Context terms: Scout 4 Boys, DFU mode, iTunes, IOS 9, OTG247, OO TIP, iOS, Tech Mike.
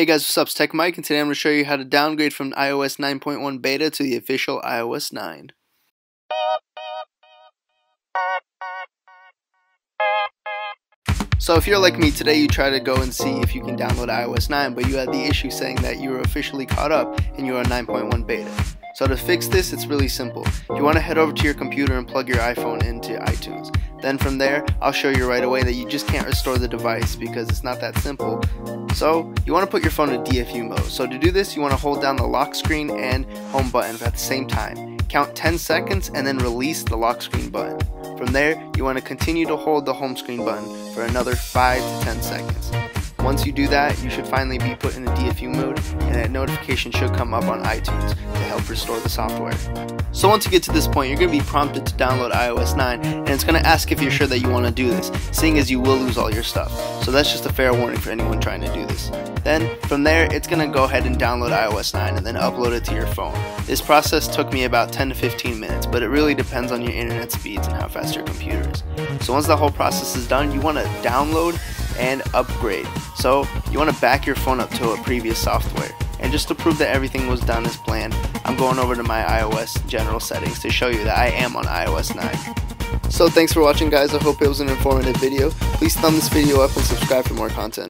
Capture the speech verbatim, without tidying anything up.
Hey guys, what's up? It's Tech Mike, and today I'm going to show you how to downgrade from iOS nine point one beta to the official iOS nine. So if you're like me today, you try to go and see if you can download iOS nine, but you had the issue saying that you were officially caught up and you are on nine point one beta. So to fix this, it's really simple. You want to head over to your computer and plug your iPhone into iTunes. Then from there, I'll show you right away that you just can't restore the device because it's not that simple. So you want to put your phone in D F U mode. So to do this, you want to hold down the lock screen and home button at the same time. Count ten seconds and then release the lock screen button. From there, you want to continue to hold the home screen button for another five to ten seconds. Once you do that, you should finally be put in the D F U mode, and that notification should come up on iTunes to help restore the software. So once you get to this point, you're going to be prompted to download iOS nine, and it's going to ask if you're sure that you want to do this, seeing as you will lose all your stuff. So that's just a fair warning for anyone trying to do this. Then, from there, it's going to go ahead and download iOS nine and then upload it to your phone. This process took me about ten to fifteen minutes, but it really depends on your internet speeds and how fast your computer is. So once the whole process is done, you want to download and upgrade. So you want to back your phone up to a previous software. And just to prove that everything was done as planned, I'm going over to my iOS general settings to show you that I am on iOS nine. So thanks for watching, guys. I hope it was an informative video. Please thumb this video up and subscribe for more content.